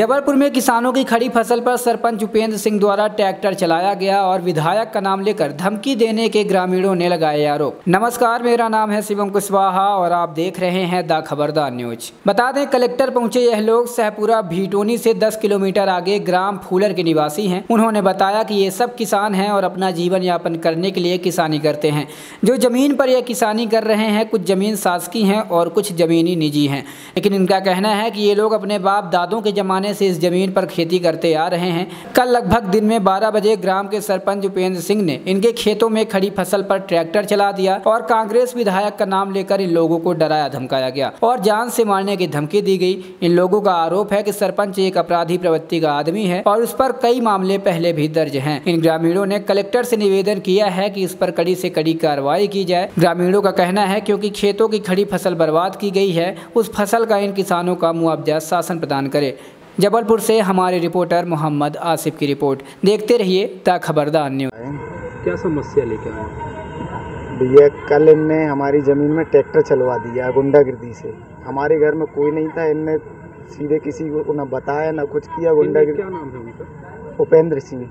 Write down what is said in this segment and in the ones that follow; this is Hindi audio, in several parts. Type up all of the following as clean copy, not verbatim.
जबलपुर में किसानों की खड़ी फसल पर सरपंच उपेंद्र सिंह द्वारा ट्रैक्टर चलाया गया और विधायक का नाम लेकर धमकी देने के ग्रामीणों ने लगाए आरोप। नमस्कार, मेरा नाम है शिवम कुशवाहा और आप देख रहे हैं द खबरदार न्यूज। बता दें, कलेक्टर पहुंचे यह लोग सहपुरा भीटोनी से 10 किलोमीटर आगे ग्राम फूलर के निवासी है। उन्होंने बताया की ये सब किसान है और अपना जीवन यापन करने के लिए किसानी करते हैं। जो जमीन पर यह किसानी कर रहे हैं, कुछ जमीन शासकीय है और कुछ जमीनी निजी है, लेकिन इनका कहना है की ये लोग अपने बाप दादों के जमाने से इस जमीन पर खेती करते आ रहे हैं। कल लगभग दिन में 12 बजे ग्राम के सरपंच उपेंद्र सिंह ने इनके खेतों में खड़ी फसल पर ट्रैक्टर चला दिया और कांग्रेस विधायक का नाम लेकर इन लोगों को डराया धमकाया गया और जान से मारने की धमकी दी गई। इन लोगों का आरोप है कि सरपंच एक अपराधी प्रवृत्ति का आदमी है और उस पर कई मामले पहले भी दर्ज है। इन ग्रामीणों ने कलेक्टर से निवेदन किया है कि इस पर कड़ी से कड़ी कार्रवाई की जाए। ग्रामीणों का कहना है क्योंकि खेतों की खड़ी फसल बर्बाद की गई है, उस फसल का इन किसानों का मुआवजा शासन प्रदान करे। जबलपुर से हमारे रिपोर्टर मोहम्मद आसिफ की रिपोर्ट। देखते रहिए द खबरदार न्यूज। क्या समस्या लेकर आए भैया? कल इनने हमारी ज़मीन में ट्रैक्टर चलवा दिया गुंडागिर्दी से। हमारे घर में कोई नहीं था, इनने सीधे किसी को ना बताया ना कुछ किया। गुंडागिर्दी। क्या नाम है उनका? उपेंद्र सिंह,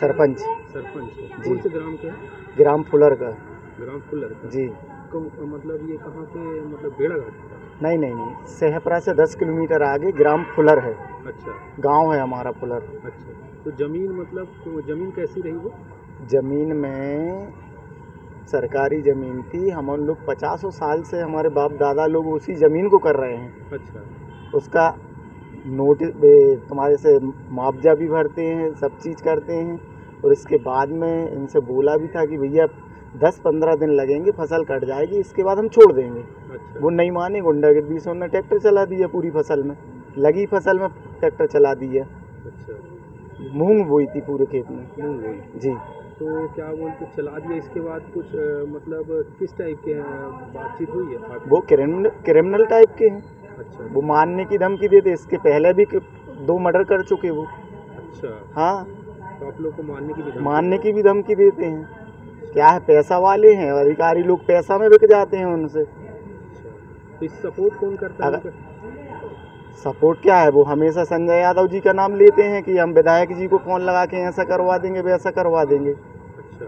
सरपंच। सरपंच जी। ग्राम क्या? ग्राम फुलर का। ग्राम फुलर जी। मतलब ये कहाँ पे, मतलब बेड़ाघाट? नहीं, सहपरा से 10 किलोमीटर आगे ग्राम फुलर है। अच्छा। गांव है हमारा फुलर। अच्छा, तो जमीन, मतलब जमीन कैसी रही वो? जमीन में सरकारी जमीन थी। हम लोग 50 साल से, हमारे बाप दादा लोग उसी जमीन को कर रहे हैं। अच्छा। उसका नोटिस, तुम्हारे से मुआवजा भी भरते हैं, सब चीज़ करते हैं। और इसके बाद में इनसे बोला भी था कि भैया 10-15 दिन लगेंगे, फसल कट जाएगी, इसके बाद हम छोड़ देंगे। अच्छा। वो नहीं माने, गुंडागिर्दी से उन्होंने ट्रैक्टर चला दिया। पूरी फसल में, लगी फसल में ट्रैक्टर चला दिया। अच्छा। मूंग बोई थी पूरे खेत में। मूंग बोई जी। तो क्या बोलते, चला दिया। इसके बाद कुछ मतलब किस टाइप के बातचीत हुई है? वो क्रिमिनल टाइप के हैं। अच्छा। वो मानने की धमकी देते। इसके पहले भी 2 मर्डर कर चुके वो। अच्छा। हाँ, तो आप लोग को मानने की भी धमकी देते हैं। क्या है, पैसा वाले हैं, अधिकारी लोग पैसा में बिक जाते हैं उनसे। तो इस सपोर्ट कौन करता है? सपोर्ट क्या है, वो हमेशा संजय यादव जी का नाम लेते हैं कि हम विधायक जी को फोन लगा के ऐसा करवा देंगे, वैसा करवा देंगे। अच्छा,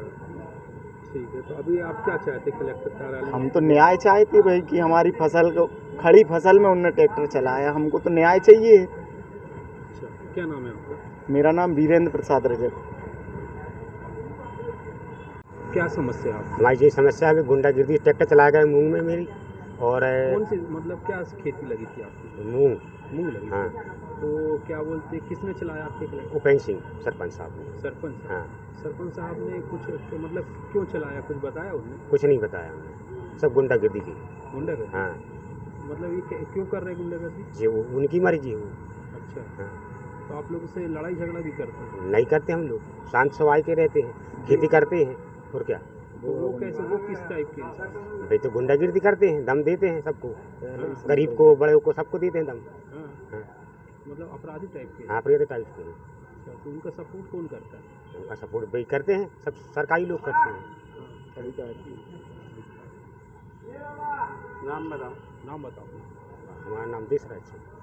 ठीक है। तो अभी आप क्या चाहते कलेक्टर कार्यालय? हम तो न्याय चाहते भाई कि हमारी फसल को, खड़ी फसल में उनने ट्रैक्टर चलाया, हमको तो न्याय चाहिए। अच्छा, क्या नाम है आपका? मेरा नाम वीरेंद्र प्रसाद रजक। क्या समस्या आप? भाई जी, समस्या है गुंडागिर्दी, ट्रैक्टर चलाया गया मूंग में मेरी। और कौन सी, मतलब क्या खेती लगी थी आपकी? मूंग लगी। हाँ। तो क्या बोलते, किसने चलाया आपके? उपेंद्र सिंह, सरपंच साहब ने। सरपंच? हाँ। सरपंच साहब ने कुछ मतलब क्यों चलाया, कुछ बताया उन्होंने? कुछ नहीं बताया हमने, सब गुंडागिर्दी की। गुंडागिर्दी? हाँ। मतलब ये क्यों कर रहे गुंडागिर्दी? जी वो उनकी मर्जी हो। अच्छा। हाँ। तो आप लोगों से लड़ाई झगड़ा भी करते हैं? नहीं करते, हम लोग शांत सवाई के रहते हैं, खेती करते हैं। और क्या तो वो कैसे, वो किस टाइप के भाई? तो गुंडागिर्दी करते हैं, दम देते हैं सबको। हाँ, गरीब को, बड़े को, सबको देते हैं दम। हाँ, हाँ। मतलब अपराधी टाइप के? हाँ, अपराधी टाइप के। तो उनका सपोर्ट कौन करता है? उनका सपोर्ट भाई करते हैं सब, सरकारी लोग करते हैं। हाँ, नाम बताओ। नाम बताओ। हमारा नाम देशराज।